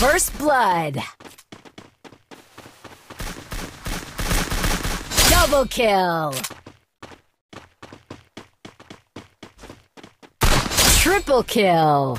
First blood. Double kill. Triple kill.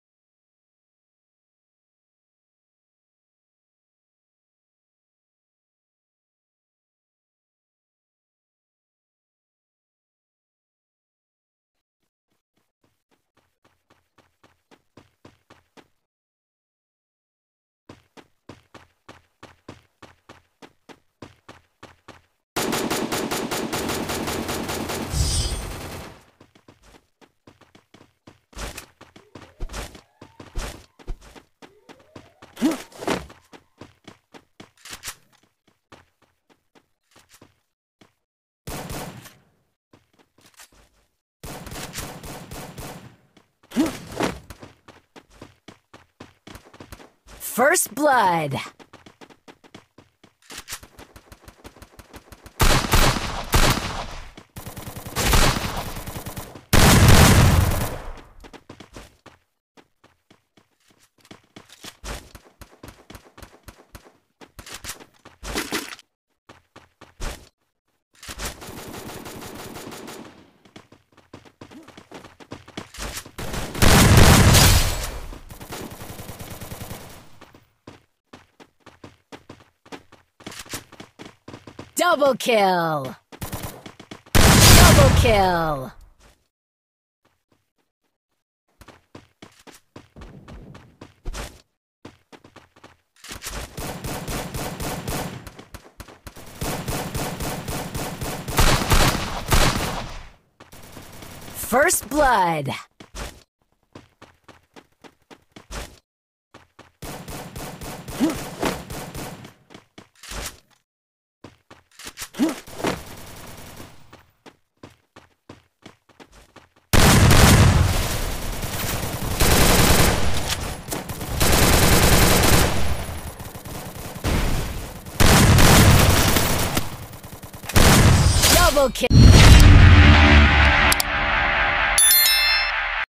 First blood. Double kill. Double kill. First blood. Okay.